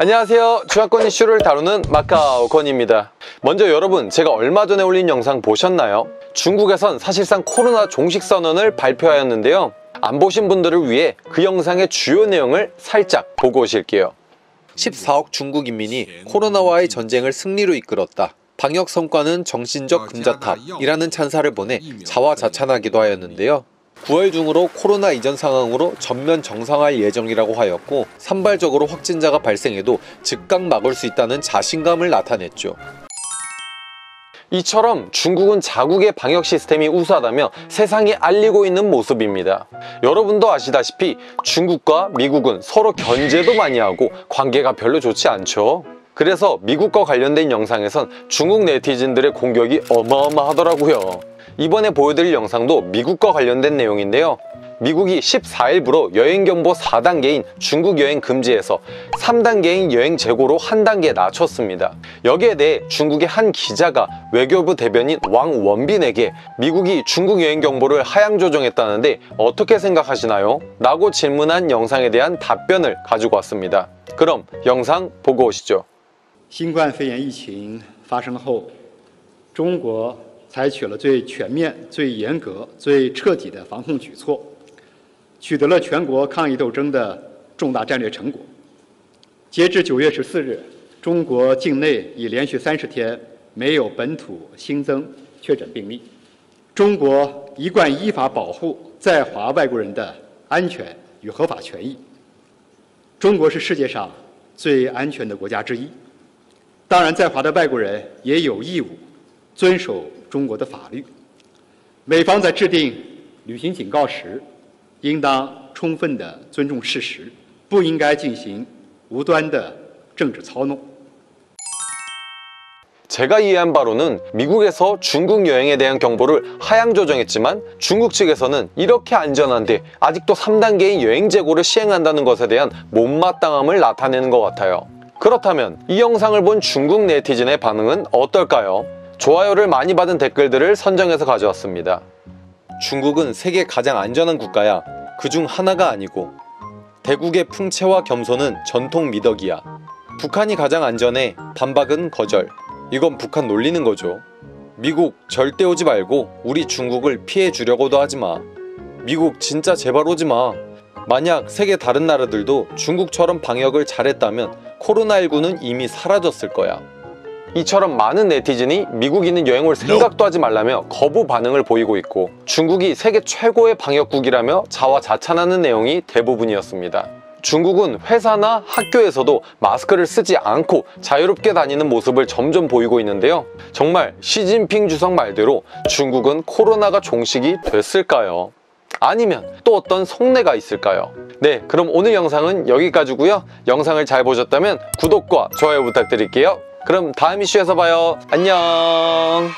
안녕하세요. 주화권 이슈를 다루는 마카오 권입니다. 먼저 여러분, 제가 얼마 전에 올린 영상 보셨나요? 중국에선 사실상 코로나 종식 선언을 발표하였는데요. 안 보신 분들을 위해 그 영상의 주요 내용을 살짝 보고 오실게요. 14억 중국 인민이 코로나와의 전쟁을 승리로 이끌었다. 방역 성과는 정신적 금자탑이라는 찬사를 보내 자화자찬하기도 하였는데요. 9월 중으로 코로나 이전 상황으로 전면 정상화할 예정이라고 하였고, 산발적으로 확진자가 발생해도 즉각 막을 수 있다는 자신감을 나타냈죠. 이처럼 중국은 자국의 방역 시스템이 우수하다며 세상에 알리고 있는 모습입니다. 여러분도 아시다시피 중국과 미국은 서로 견제도 많이 하고 관계가 별로 좋지 않죠. 그래서 미국과 관련된 영상에선 중국 네티즌들의 공격이 어마어마하더라고요. 이번에 보여드릴 영상도 미국과 관련된 내용인데요. 미국이 14일부로 여행경보 4단계인 중국 여행 금지에서 3단계인 여행 재고로 1단계 낮췄습니다. 여기에 대해 중국의 한 기자가 외교부 대변인 왕 원빈에게 미국이 중국 여행 경보를 하향 조정했다는데 어떻게 생각하시나요? 라고 질문한 영상에 대한 답변을 가지고 왔습니다. 그럼 영상 보고 오시죠. 新冠肺炎疫情发生后中国 采取了最全面、最严格、最彻底的防控举措，取得了全国抗疫斗争的重大战略成果。截至9月14日，中国境内已连续30天没有本土新增确诊病例。中国一贯依法保护在华外国人的安全与合法权益。中国是世界上最安全的国家之一。当然，在华的外国人也有义务遵守 中国的法律。每方在制定旅行警告时，应当充分地尊重事实，不应该进行无端的政治操弄。 제가 이해한 바로는 미국에서 중국 여행에 대한 경보를 하향 조정했지만 중국 측에서는 이렇게 안전한데 아직도 3단계인 여행 재고를 시행한다는 것에 대한 못마땅함을 나타내는 것 같아요. 그렇다면 이 영상을 본 중국 네티즌의 반응은 어떨까요? 좋아요를 많이 받은 댓글들을 선정해서 가져왔습니다. 중국은 세계 가장 안전한 국가야. 그중 하나가 아니고. 대국의 풍채와 겸손은 전통 미덕이야. 북한이 가장 안전해. 반박은 거절. 이건 북한 놀리는 거죠. 미국 절대 오지 말고 우리 중국을 피해 주려고도 하지 마. 미국 진짜 제발 오지 마. 만약 세계 다른 나라들도 중국처럼 방역을 잘했다면 코로나19는 이미 사라졌을 거야. 이처럼 많은 네티즌이 미국인은 여행 올 생각도 하지 말라며 거부 반응을 보이고 있고, 중국이 세계 최고의 방역국이라며 자화자찬하는 내용이 대부분이었습니다. 중국은 회사나 학교에서도 마스크를 쓰지 않고 자유롭게 다니는 모습을 점점 보이고 있는데요. 정말 시진핑 주석 말대로 중국은 코로나가 종식이 됐을까요? 아니면 또 어떤 속내가 있을까요? 네, 그럼 오늘 영상은 여기까지고요. 영상을 잘 보셨다면 구독과 좋아요 부탁드릴게요. 그럼 다음 이슈에서 봐요. 안녕.